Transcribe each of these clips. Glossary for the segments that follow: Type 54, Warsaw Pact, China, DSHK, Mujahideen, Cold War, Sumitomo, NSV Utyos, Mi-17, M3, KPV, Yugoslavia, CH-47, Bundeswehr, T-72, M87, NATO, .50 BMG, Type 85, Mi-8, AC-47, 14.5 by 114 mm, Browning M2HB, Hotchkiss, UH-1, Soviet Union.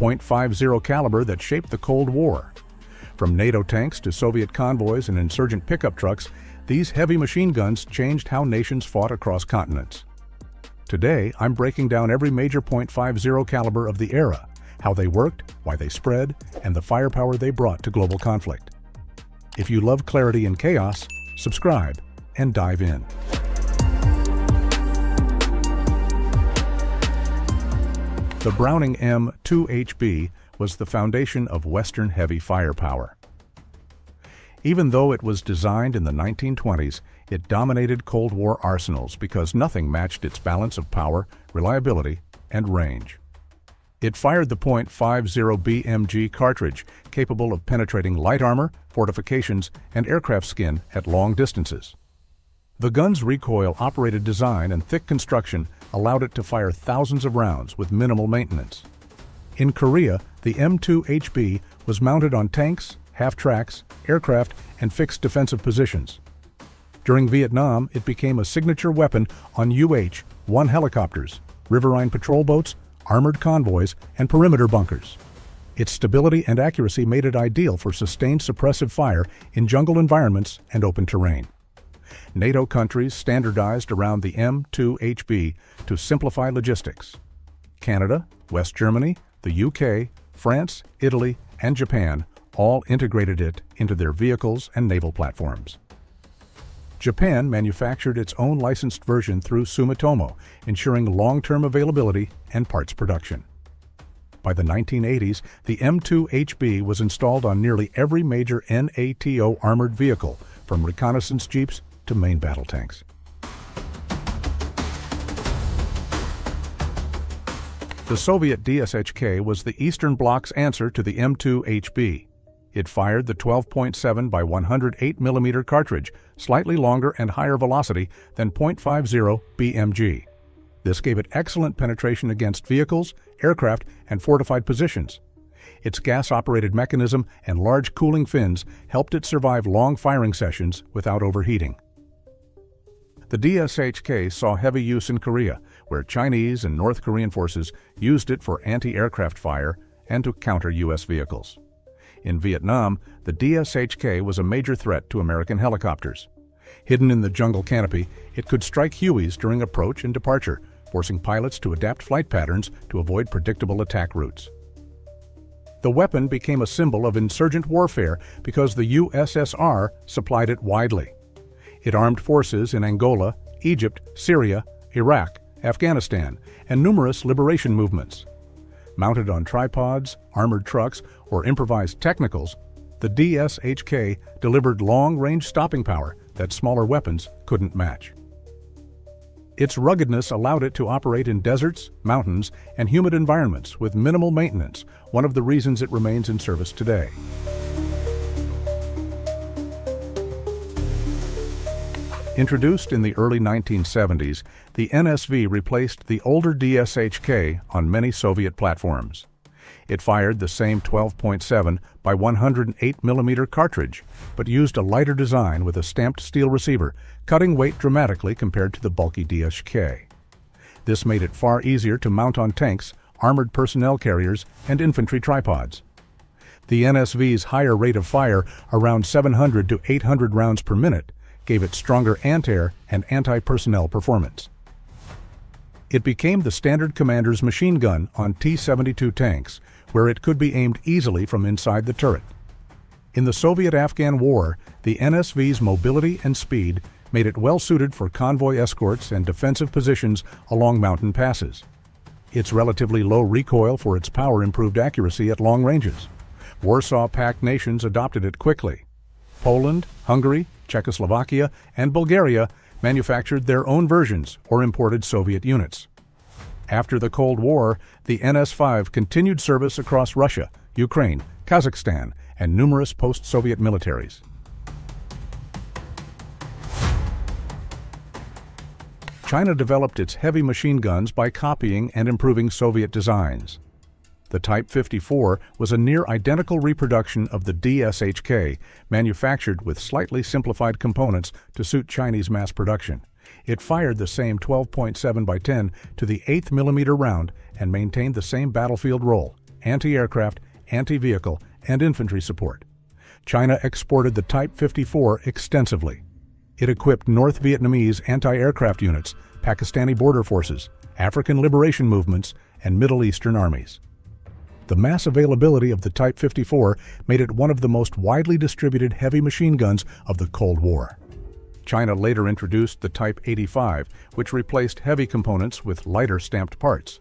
.50 caliber that shaped the Cold War. From NATO tanks to Soviet convoys and insurgent pickup trucks, these heavy machine guns changed how nations fought across continents. Today, I'm breaking down every major .50 caliber of the era, how they worked, why they spread, and the firepower they brought to global conflict. If you love clarity and chaos, subscribe and dive in. The Browning M2HB was the foundation of Western heavy firepower. Even though it was designed in the 1920s, it dominated Cold War arsenals because nothing matched its balance of power, reliability, and range. It fired the .50 BMG cartridge, capable of penetrating light armor, fortifications, and aircraft skin at long distances. The gun's recoil-operated design and thick construction allowed it to fire thousands of rounds with minimal maintenance. In Korea, the M2HB was mounted on tanks, half-tracks, aircraft, and fixed defensive positions. During Vietnam, it became a signature weapon on UH-1 helicopters, riverine patrol boats, armored convoys, and perimeter bunkers. Its stability and accuracy made it ideal for sustained suppressive fire in jungle environments and open terrain. NATO countries standardized around the M2HB to simplify logistics. Canada, West Germany, the UK, France, Italy, and Japan all integrated it into their vehicles and naval platforms. Japan manufactured its own licensed version through Sumitomo, ensuring long-term availability and parts production. By the 1980s, the M2HB was installed on nearly every major NATO armored vehicle, from reconnaissance jeeps to main battle tanks. The Soviet DSHK was the Eastern Bloc's answer to the M2HB. It fired the 12.7 by 108 mm cartridge, slightly longer and higher velocity than .50 BMG. This gave it excellent penetration against vehicles, aircraft, and fortified positions. Its gas-operated mechanism and large cooling fins helped it survive long firing sessions without overheating. The DSHK saw heavy use in Korea, where Chinese and North Korean forces used it for anti-aircraft fire and to counter U.S. vehicles. In Vietnam, the DSHK was a major threat to American helicopters. Hidden in the jungle canopy, it could strike Hueys during approach and departure, forcing pilots to adapt flight patterns to avoid predictable attack routes. The weapon became a symbol of insurgent warfare because the USSR supplied it widely. It armed forces in Angola, Egypt, Syria, Iraq, Afghanistan, and numerous liberation movements. Mounted on tripods, armored trucks, or improvised technicals, the DSHK delivered long-range stopping power that smaller weapons couldn't match. Its ruggedness allowed it to operate in deserts, mountains, and humid environments with minimal maintenance, one of the reasons it remains in service today. Introduced in the early 1970s, the NSV replaced the older DSHK on many Soviet platforms. It fired the same 12.7 by 108 mm cartridge, but used a lighter design with a stamped steel receiver, cutting weight dramatically compared to the bulky DSHK. This made it far easier to mount on tanks, armored personnel carriers, and infantry tripods. The NSV's higher rate of fire, around 700 to 800 rounds per minute, gave it stronger anti-air and anti-personnel performance. It became the standard commander's machine gun on T-72 tanks, where it could be aimed easily from inside the turret. In the Soviet-Afghan War, the NSV's mobility and speed made it well-suited for convoy escorts and defensive positions along mountain passes. Its relatively low recoil for its power improved accuracy at long ranges. Warsaw Pact nations adopted it quickly. Poland, Hungary, Czechoslovakia, and Bulgaria manufactured their own versions or imported Soviet units. After the Cold War, the NS-5 continued service across Russia, Ukraine, Kazakhstan, and numerous post-Soviet militaries. China developed its heavy machine guns by copying and improving Soviet designs. The Type 54 was a near-identical reproduction of the DSHK, manufactured with slightly simplified components to suit Chinese mass production. It fired the same 12.7 by 10 to the 8th millimeter round and maintained the same battlefield role, anti-aircraft, anti-vehicle, and infantry support. China exported the Type 54 extensively. It equipped North Vietnamese anti-aircraft units, Pakistani border forces, African liberation movements, and Middle Eastern armies. The mass availability of the Type 54 made it one of the most widely distributed heavy machine guns of the Cold War. China later introduced the Type 85, which replaced heavy components with lighter stamped parts.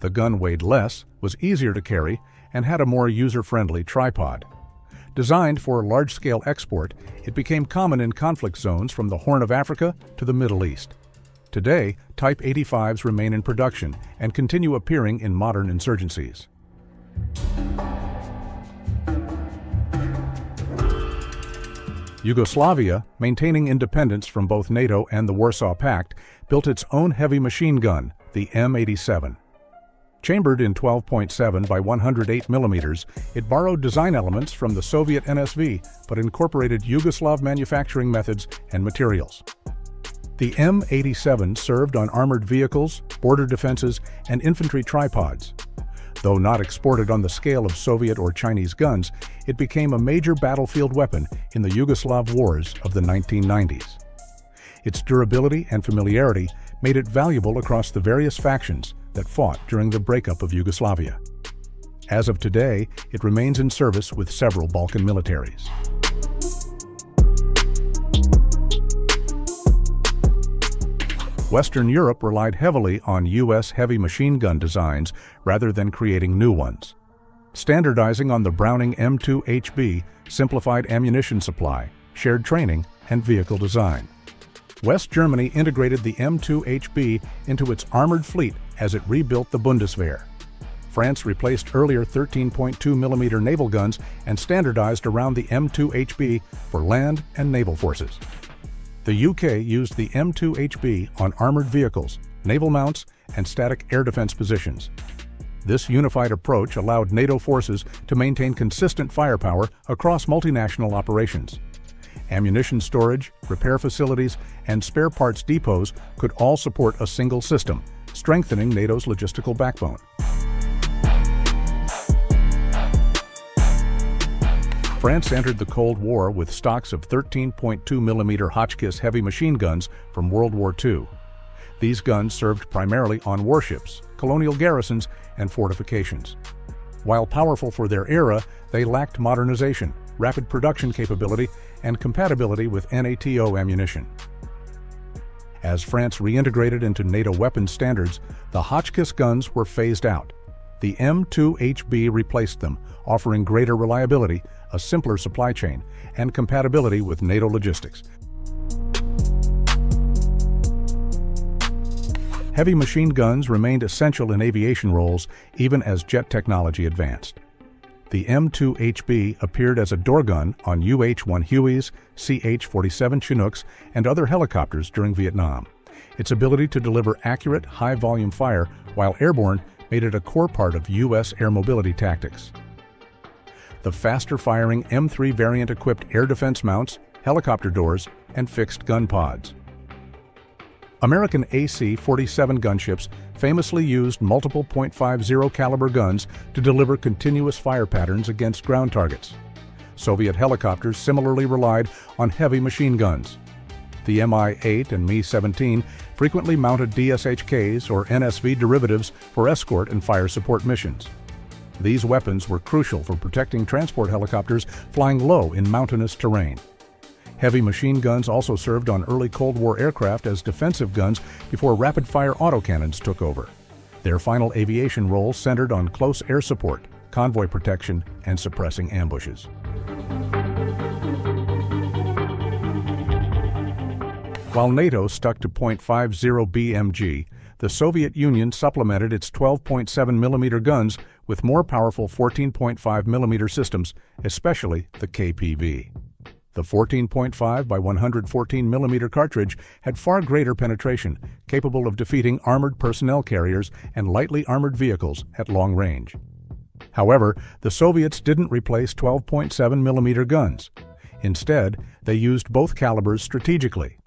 The gun weighed less, was easier to carry, and had a more user-friendly tripod. Designed for large-scale export, it became common in conflict zones from the Horn of Africa to the Middle East. Today, Type 85s remain in production and continue appearing in modern insurgencies. Yugoslavia, maintaining independence from both NATO and the Warsaw Pact, built its own heavy machine gun, the M87. Chambered in 12.7 by 108 mm, it borrowed design elements from the Soviet NSV but incorporated Yugoslav manufacturing methods and materials. The M87 served on armored vehicles, border defenses, and infantry tripods. Though not exported on the scale of Soviet or Chinese guns, it became a major battlefield weapon in the Yugoslav wars of the 1990s. Its durability and familiarity made it valuable across the various factions that fought during the breakup of Yugoslavia. As of today, it remains in service with several Balkan militaries. Western Europe relied heavily on U.S. heavy machine gun designs rather than creating new ones. Standardizing on the Browning M2HB simplified ammunition supply, shared training, and vehicle design. West Germany integrated the M2HB into its armored fleet as it rebuilt the Bundeswehr. France replaced earlier 13.2 mm naval guns and standardized around the M2HB for land and naval forces. The UK used the M2HB on armored vehicles, naval mounts, and static air defense positions. This unified approach allowed NATO forces to maintain consistent firepower across multinational operations. Ammunition storage, repair facilities, and spare parts depots could all support a single system, strengthening NATO's logistical backbone. France entered the Cold War with stocks of 13.2 mm Hotchkiss heavy machine guns from World War II. These guns served primarily on warships, colonial garrisons, and fortifications. While powerful for their era, they lacked modernization, rapid production capability, and compatibility with NATO ammunition. As France reintegrated into NATO weapons standards, the Hotchkiss guns were phased out. The M2HB replaced them, offering greater reliability, a simpler supply chain, and compatibility with NATO logistics. Heavy machine guns remained essential in aviation roles even as jet technology advanced. The M2HB appeared as a door gun on UH-1 Hueys, CH-47 Chinooks, and other helicopters during Vietnam. Its ability to deliver accurate, high-volume fire while airborne made it a core part of U.S. air mobility tactics. The faster-firing M3 variant equipped air defense mounts, helicopter doors, and fixed gun pods. American AC-47 gunships famously used multiple .50 caliber guns to deliver continuous fire patterns against ground targets. Soviet helicopters similarly relied on heavy machine guns. The Mi-8 and Mi-17 frequently mounted DSHKs or NSV derivatives for escort and fire support missions. These weapons were crucial for protecting transport helicopters flying low in mountainous terrain. Heavy machine guns also served on early Cold War aircraft as defensive guns before rapid-fire autocannons took over. Their final aviation role centered on close air support, convoy protection, and suppressing ambushes. While NATO stuck to .50 BMG, the Soviet Union supplemented its 12.7 mm guns with more powerful 14.5 mm systems, especially the KPV. The 14.5 by 114 mm cartridge had far greater penetration, capable of defeating armored personnel carriers and lightly armored vehicles at long range. However, the Soviets didn't replace 12.7 mm guns. Instead, they used both calibers strategically.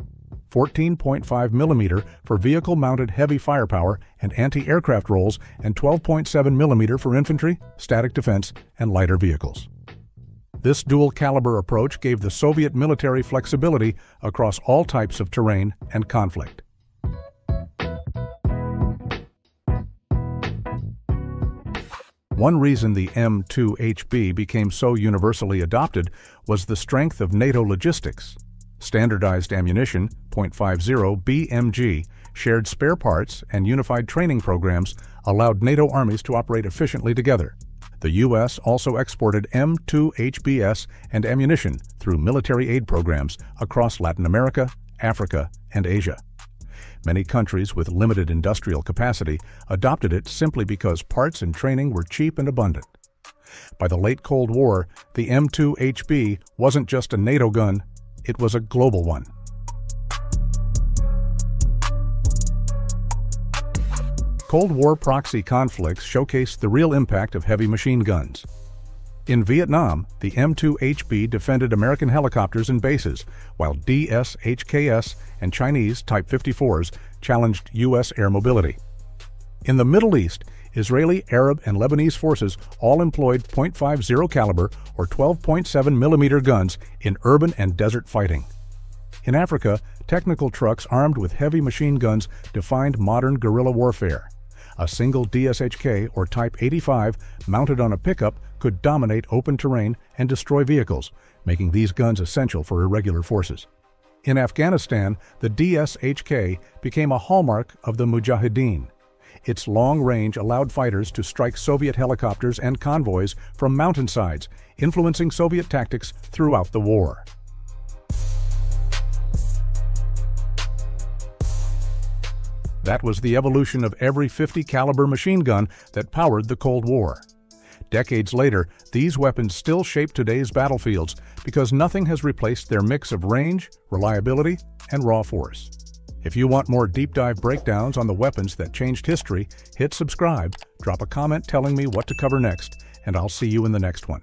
14.5 mm for vehicle-mounted heavy firepower and anti-aircraft roles, and 12.7 mm for infantry, static defense, and lighter vehicles. This dual-caliber approach gave the Soviet military flexibility across all types of terrain and conflict. One reason the M2HB became so universally adopted was the strength of NATO logistics. Standardized ammunition, .50 BMG, shared spare parts, and unified training programs allowed NATO armies to operate efficiently together. The U.S. also exported M2HBs and ammunition through military aid programs across Latin America, Africa, and Asia. Many countries with limited industrial capacity adopted it simply because parts and training were cheap and abundant. By the late Cold War, the M2HB wasn't just a NATO gun, it was a global one. Cold War proxy conflicts showcased the real impact of heavy machine guns. In Vietnam, the M2HB defended American helicopters and bases, while DSHKs and Chinese Type 54s challenged U.S. air mobility. In the Middle East, Israeli, Arab, and Lebanese forces all employed .50 caliber or 12.7 millimeter guns in urban and desert fighting. In Africa, technical trucks armed with heavy machine guns defined modern guerrilla warfare. A single DSHK or Type 85 mounted on a pickup could dominate open terrain and destroy vehicles, making these guns essential for irregular forces. In Afghanistan, the DSHK became a hallmark of the Mujahideen. Its long range allowed fighters to strike Soviet helicopters and convoys from mountainsides, influencing Soviet tactics throughout the war. That was the evolution of every .50 caliber machine gun that powered the Cold War. Decades later, these weapons still shape today's battlefields because nothing has replaced their mix of range, reliability, and raw force. If you want more deep dive breakdowns on the weapons that changed history, hit subscribe, drop a comment telling me what to cover next, and I'll see you in the next one.